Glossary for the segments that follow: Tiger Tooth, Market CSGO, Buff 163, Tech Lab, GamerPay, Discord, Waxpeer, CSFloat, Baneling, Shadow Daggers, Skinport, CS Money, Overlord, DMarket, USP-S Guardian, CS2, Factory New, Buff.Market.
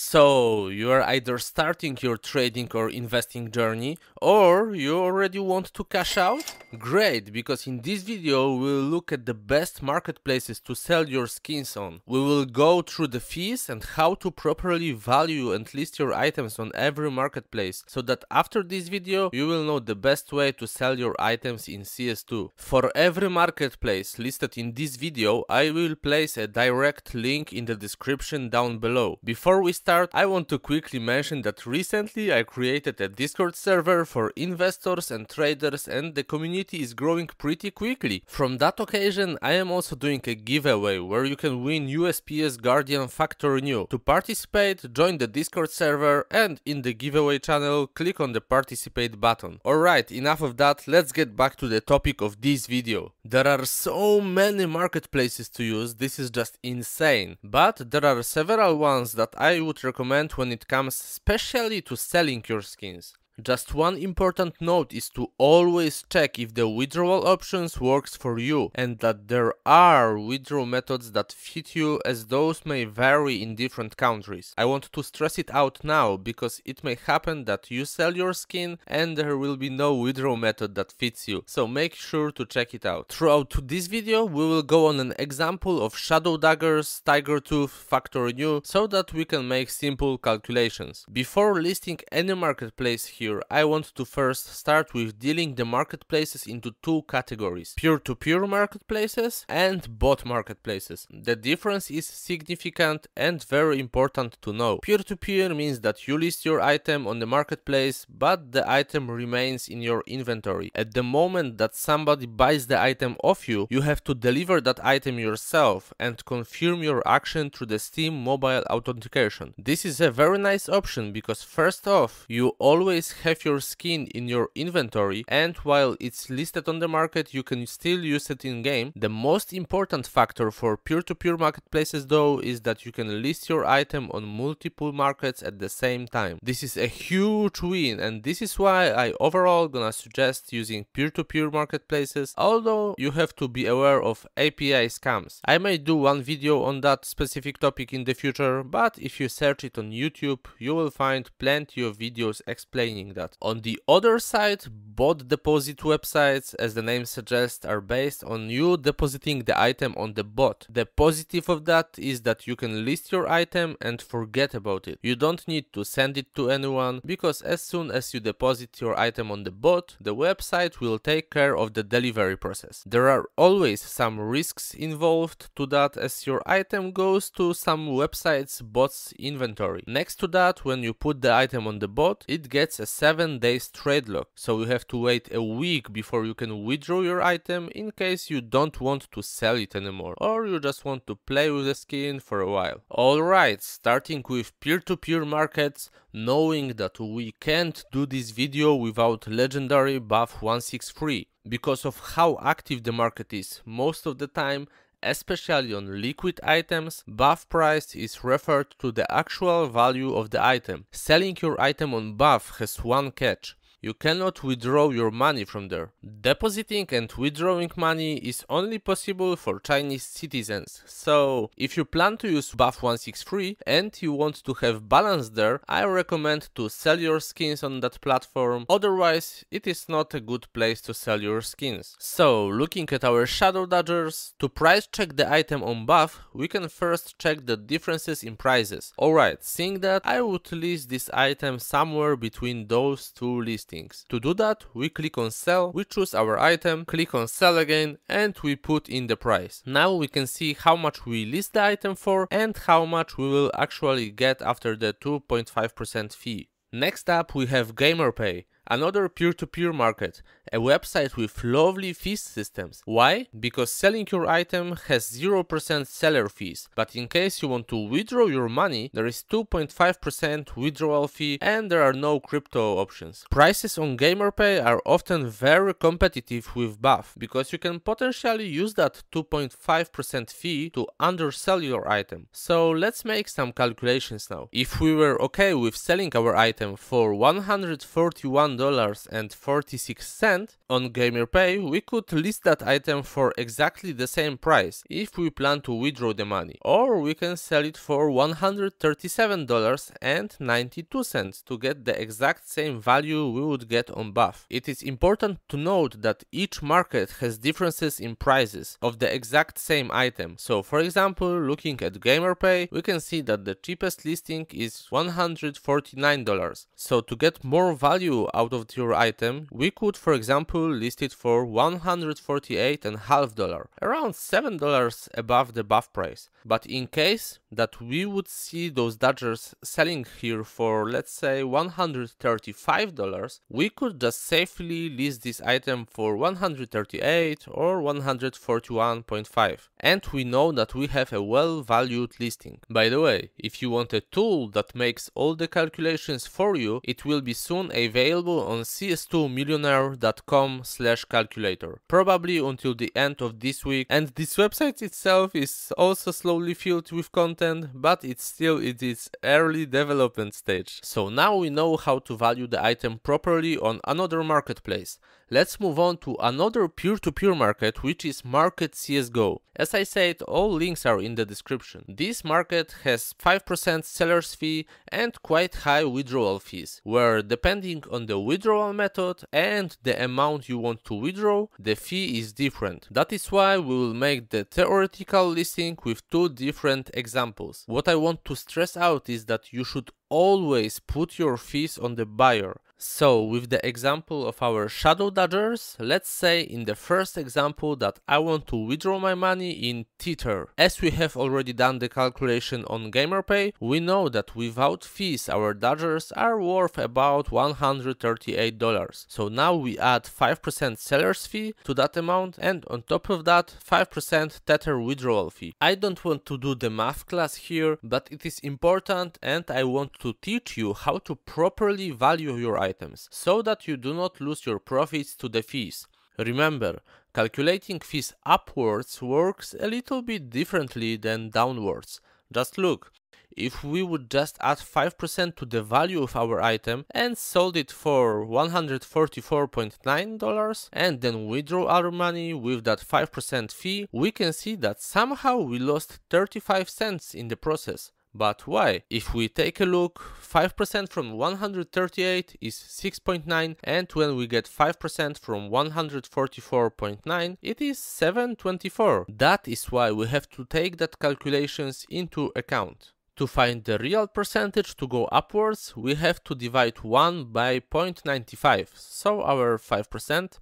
So you are either starting your trading or investing journey, or you already want to cash out? Great, because in this video we will look at the best marketplaces to sell your skins on. We will go through the fees and how to properly value and list your items on every marketplace, so that after this video you will know the best way to sell your items in CS2. For every marketplace listed in this video, I will place a direct link in the description down below. Before we start, I want to quickly mention that recently I created a Discord server for investors and traders, and the community is growing pretty quickly. From that occasion, I am also doing a giveaway where you can win USP-S Guardian Factory New. To participate, join the Discord server, and in the giveaway channel click on the participate button. Alright, enough of that, let's get back to the topic of this video. There are so many marketplaces to use, this is just insane, but there are several ones that I would recommend when it comes especially to selling your skins. Just one important note is to always check if the withdrawal options works for you, and that there are withdrawal methods that fit you, as those may vary in different countries. I want to stress it out now, because it may happen that you sell your skin and there will be no withdrawal method that fits you, so make sure to check it out. Throughout this video we will go on an example of Shadow Daggers, Tiger Tooth, Factory New, so that we can make simple calculations. Before listing any marketplace here, I want to first start with dealing the marketplaces into two categories: peer-to-peer marketplaces and bot marketplaces. The difference is significant and very important to know. Peer-to-peer means that you list your item on the marketplace, but the item remains in your inventory. At the moment that somebody buys the item off you, you have to deliver that item yourself and confirm your action through the Steam mobile authentication. This is a very nice option because, first off, you always have your skin in your inventory, and while it's listed on the market you can still use it in game. The most important factor for peer-to-peer marketplaces though is that you can list your item on multiple markets at the same time. This is a huge win, and this is why I overall gonna suggest using peer-to-peer marketplaces, although you have to be aware of API scams. I may do one video on that specific topic in the future, but if you search it on YouTube you will find plenty of videos explaining that. On the other side, bot deposit websites, as the name suggests, are based on you depositing the item on the bot. The positive of that is that you can list your item and forget about it. You don't need to send it to anyone, because as soon as you deposit your item on the bot, the website will take care of the delivery process. There are always some risks involved to that, as your item goes to some website's bot's inventory. Next to that, when you put the item on the bot, it gets a 7-day trade lock, so you have to wait a week before you can withdraw your item in case you don't want to sell it anymore, or you just want to play with the skin for a while. Alright, starting with peer-to-peer markets, knowing that we can't do this video without legendary Buff 163. Because of how active the market is most of the time, especially on liquid items, buff price is referred to the actual value of the item. Selling your item on buff has one catch: you cannot withdraw your money from there. Depositing and withdrawing money is only possible for Chinese citizens, so if you plan to use Buff 163 and you want to have balance there, I recommend to sell your skins on that platform, otherwise it is not a good place to sell your skins. So looking at our Shadow Daggers, to price check the item on Buff, we can first check the differences in prices. Alright, seeing that, I would list this item somewhere between those two lists. To do that, we click on sell, we choose our item, click on sell again, and we put in the price. Now we can see how much we list the item for and how much we will actually get after the 2.5% fee. Next up we have GamerPay, another peer-to-peer market, a website with lovely fee systems. Why? Because selling your item has 0% seller fees, but in case you want to withdraw your money, there is 2.5% withdrawal fee, and there are no crypto options. Prices on GamerPay are often very competitive with Buff, because you can potentially use that 2.5% fee to undersell your item. So let's make some calculations now. If we were okay with selling our item for $141.46, And on GamerPay, we could list that item for exactly the same price if we plan to withdraw the money, or we can sell it for $137.92 to get the exact same value we would get on Buff. It is important to note that each market has differences in prices of the exact same item. So for example, looking at GamerPay, we can see that the cheapest listing is $149. So to get more value out of your item, we could for example list it for $148.50, around $7 above the Buff price. But in case that we would see those Daggers selling here for, let's say, $135, we could just safely list this item for $138 or $141.50, and we know that we have a well-valued listing. By the way, if you want a tool that makes all the calculations for you, it will be soon available on cs2millionaire.com/calculator, probably until the end of this week. And this website itself is also slowly filled with content, but it's still in its early development stage. So now we know how to value the item properly on another marketplace. Let's move on to another peer-to-peer market, which is Market CSGO. As I said, all links are in the description. This market has 5% seller's fee and quite high withdrawal fees, where depending on the withdrawal method and the amount you want to withdraw, the fee is different. That is why we will make the theoretical listing with two different examples. What I want to stress out is that you should always put your fees on the buyer. So with the example of our Shadow Daggers, let's say in the first example that I want to withdraw my money in Tether. As we have already done the calculation on GamerPay, we know that without fees our Daggers are worth about $138. So now we add 5% seller's fee to that amount, and on top of that 5% Tether withdrawal fee. I don't want to do the math class here, but it is important and I want to teach you how to properly value your items so that you do not lose your profits to the fees. Remember, calculating fees upwards works a little bit differently than downwards. Just look, if we would just add 5% to the value of our item and sold it for $144.9 and then withdraw our money with that 5% fee, we can see that somehow we lost 35 cents in the process. But why? If we take a look, 5% from 138 is 6.9, and when we get 5% from 144.9, it is 724. That is why we have to take that calculations into account. To find the real percentage to go upwards, we have to divide 1 by 0.95, so our 5%.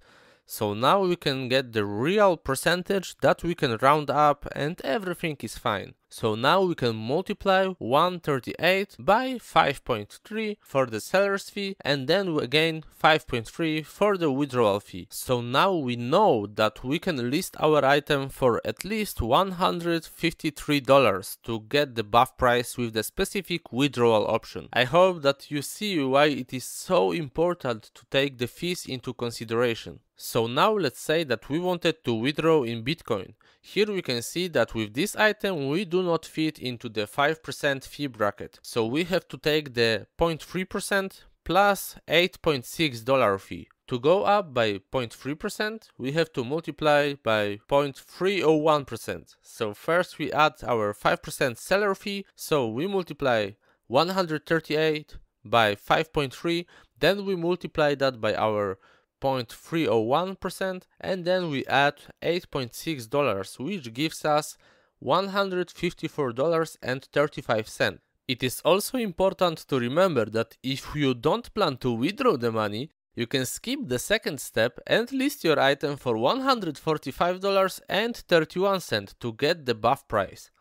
So now we can get the real percentage that we can round up and everything is fine. So now we can multiply 138 by 5.3 for the seller's fee, and then again 5.3 for the withdrawal fee. So now we know that we can list our item for at least $153 to get the Buff price with the specific withdrawal option. I hope that you see why it is so important to take the fees into consideration. So now let's say that we wanted to withdraw in Bitcoin. Here we can see that with this item we do not fit into the 5% fee bracket. So we have to take the 0.3% plus $8.6 fee. To go up by 0.3%, we have to multiply by 0.301%. So first we add our 5% seller fee, so we multiply 138 by 5.3, then we multiply that by our 0.301%, and then we add $8.6, which gives us $154.35. It is also important to remember that if you don't plan to withdraw the money, you can skip the second step and list your item for $145.31 to get the Buff price.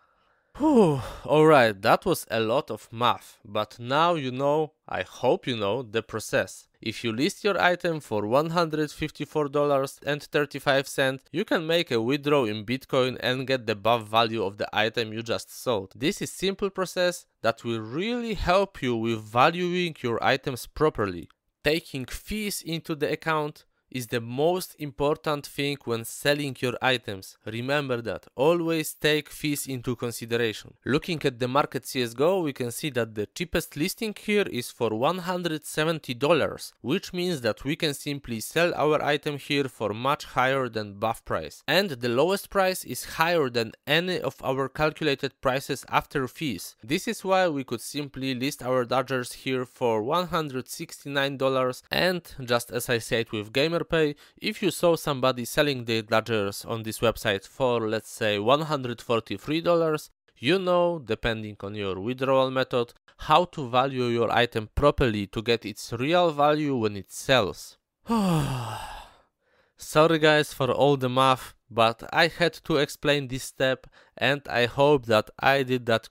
Whew, alright, that was a lot of math, but now you know, I hope you know, the process. If you list your item for $154.35, you can make a withdrawal in Bitcoin and get the Buff value of the item you just sold. This is a simple process that will really help you with valuing your items properly, taking fees into the account, is the most important thing when selling your items. Remember that. Always take fees into consideration. Looking at the market CSGO, we can see that the cheapest listing here is for $170, which means that we can simply sell our item here for much higher than buff price. And the lowest price is higher than any of our calculated prices after fees. This is why we could simply list our Daggers here for $169, and just as I said with GamerPay, if you saw somebody selling their Daggers on this website for, let's say, $143, you know, depending on your withdrawal method, how to value your item properly to get its real value when it sells. Sorry guys for all the math, but I had to explain this step, and I hope that I did that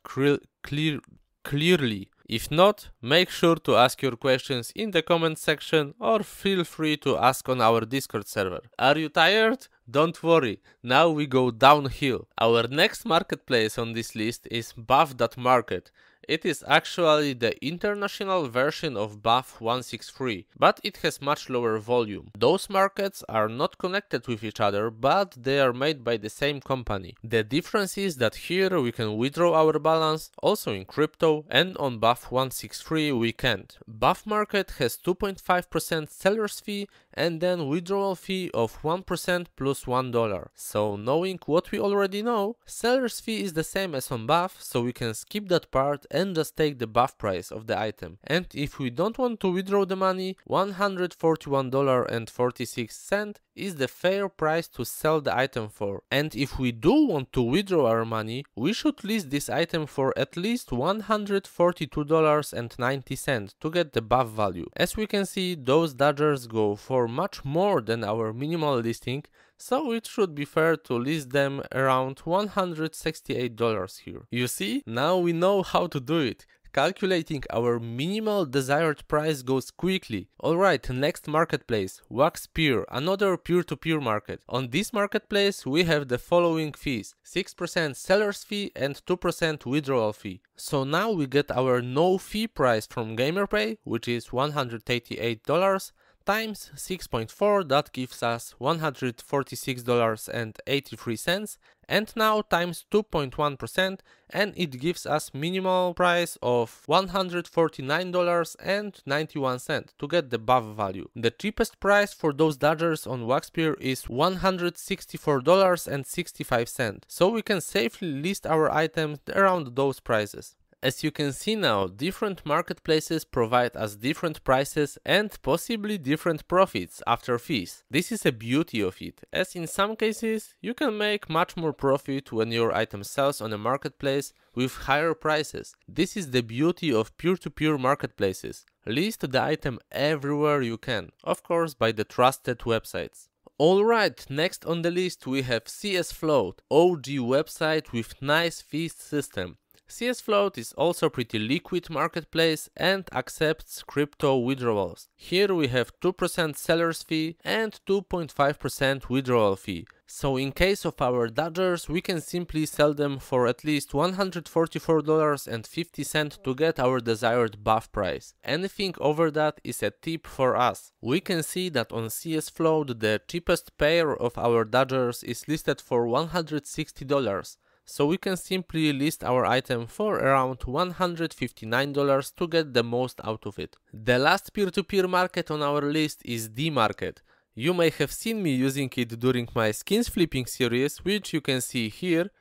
clearly. If not, make sure to ask your questions in the comment section or feel free to ask on our Discord server. Are you tired? Don't worry, now we go downhill. Our next marketplace on this list is Buff.Market. It is actually the international version of Buff 163, but it has much lower volume. Those markets are not connected with each other, but they are made by the same company. The difference is that here we can withdraw our balance, also in crypto, and on Buff 163 we can't. Buff Market has 2.5% seller's fee and then withdrawal fee of 1% plus $1. So knowing what we already know, seller's fee is the same as on Buff, so we can skip that part and just take the buff price of the item. And if we don't want to withdraw the money, $141.46 is the fair price to sell the item for. And if we do want to withdraw our money, we should list this item for at least $142.90 to get the buff value. As we can see, those Daggers go for much more than our minimal listing, so it should be fair to list them around $168 here. You see? Now we know how to do it. Calculating our minimal desired price goes quickly. Alright, next marketplace, Waxpeer, another peer-to-peer market. On this marketplace we have the following fees: 6% seller's fee and 2% withdrawal fee. So now we get our no-fee price from GamerPay, which is $188, times 6.4, that gives us $146.83, and now times 2.1%, and it gives us minimal price of $149.91 to get the buff value. The cheapest price for those Daggers on Waxpeer is $164.65, so we can safely list our items around those prices. As you can see now, different marketplaces provide us different prices and possibly different profits after fees. This is a beauty of it, as in some cases you can make much more profit when your item sells on a marketplace with higher prices. This is the beauty of peer-to-peer marketplaces. List the item everywhere you can, of course by the trusted websites. Alright, next on the list we have CSFloat, OG website with nice fee system. CSFloat is also pretty liquid marketplace and accepts crypto withdrawals. Here we have 2% seller's fee and 2.5% withdrawal fee. So in case of our Daggers, we can simply sell them for at least $144.50 to get our desired buff price. Anything over that is a tip for us. We can see that on CSFloat the cheapest pair of our Daggers is listed for $160. So we can simply list our item for around $159 to get the most out of it. The last peer-to-peer market on our list is DMarket. You may have seen me using it during my skins flipping series, which you can see here.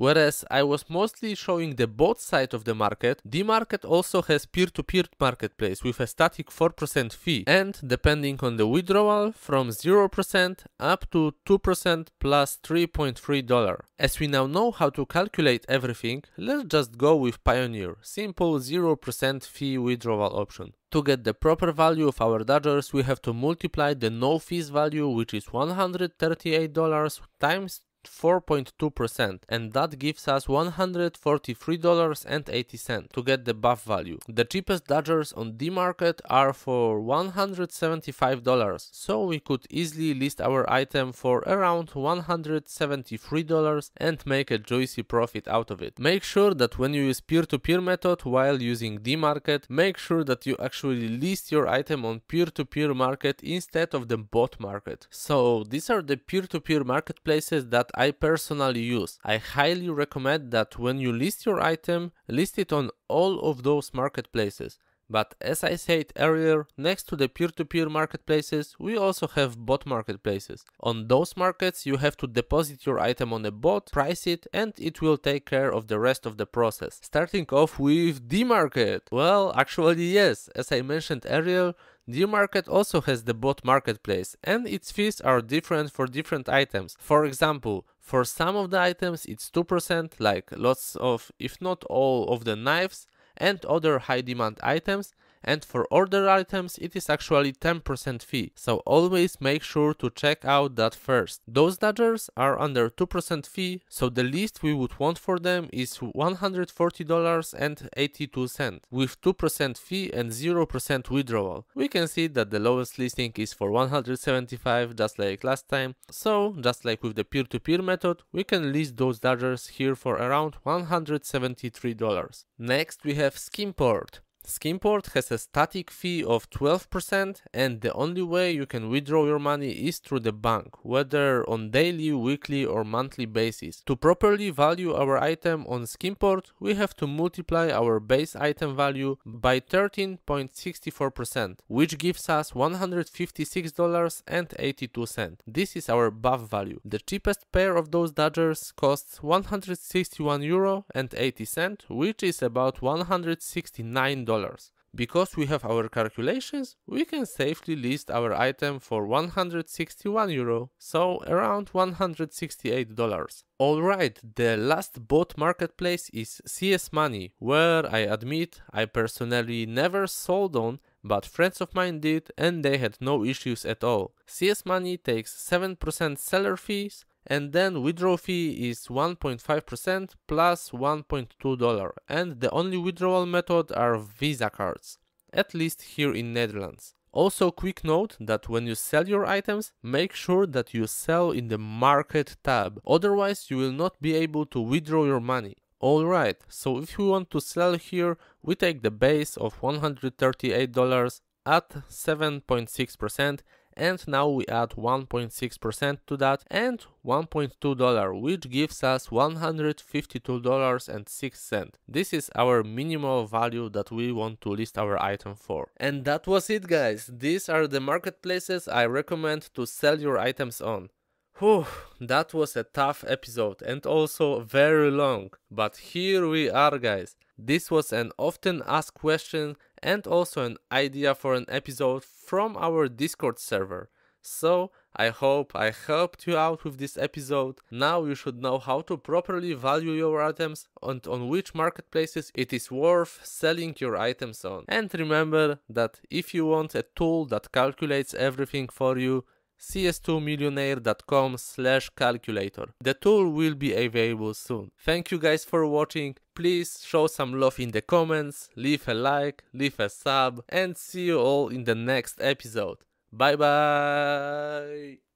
Whereas I was mostly showing the bot side of the market, DMarket also has peer-to-peer marketplace with a static 4% fee and, depending on the withdrawal, from 0% up to 2% plus $3.3. As we now know how to calculate everything, let's just go with Pioneer, simple 0% fee withdrawal option. To get the proper value of our Daggers, we have to multiply the no fees value, which is $138, times 4.2%, and that gives us $143.80 to get the buff value. The cheapest Daggers on DMarket are for $175, so we could easily list our item for around $173 and make a juicy profit out of it. Make sure that when you use peer-to-peer method while using DMarket, make sure that you actually list your item on peer-to-peer market instead of the bot market. So these are the peer-to-peer marketplaces that I personally use. I highly recommend that when you list your item, list it on all of those marketplaces. But as I said earlier, next to the peer-to-peer marketplaces, we also have bot marketplaces. On those markets, you have to deposit your item on a bot, price it, and it will take care of the rest of the process. Starting off with DMarket. Well, actually yes, as I mentioned earlier, DMarket also has the bot marketplace, and its fees are different for different items. For example, for some of the items it's 2%, like lots of, if not all of the knives and other high demand items, and for order items it is actually 10% fee, so always make sure to check out that first. Those Daggers are under 2% fee, so the least we would want for them is $140.82 with 2% fee and 0% withdrawal. We can see that the lowest listing is for $175, just like last time, so just like with the peer-to-peer method, we can list those Daggers here for around $173. Next we have Skinport. Skinport has a static fee of 12%, and the only way you can withdraw your money is through the bank, whether on daily, weekly or monthly basis. To properly value our item on Skinport, we have to multiply our base item value by 13.64%, which gives us $156.82. This is our buff value. The cheapest pair of those Daggers costs €161.80, which is about $169. Because we have our calculations, we can safely list our item for €161, so around $168. Alright, the last bot marketplace is CS Money, where I admit I personally never sold on, but friends of mine did and they had no issues at all. CS Money takes 7% seller fees, and then withdrawal fee is 1.5% plus $1.2, and the only withdrawal method are Visa cards, at least here in Netherlands. Also quick note that when you sell your items, make sure that you sell in the market tab, otherwise you will not be able to withdraw your money. Alright, so if you want to sell here, we take the base of $138 at 7.6%, and now we add 1.6% to that and $1.2, which gives us $152.06. This is our minimal value that we want to list our item for. And that was it, guys. These are the marketplaces I recommend to sell your items on. Whew, that was a tough episode and also very long, but here we are, guys. This was an often asked question and also an idea for an episode from our Discord server. So I hope I helped you out with this episode. Now you should know how to properly value your items and on which marketplaces it is worth selling your items on. And remember that if you want a tool that calculates everything for you, cs2millionaire.com/calculator. The tool will be available soon. Thank you guys for watching. Please show some love in the comments, leave a like, leave a sub, and see you all in the next episode. Bye bye!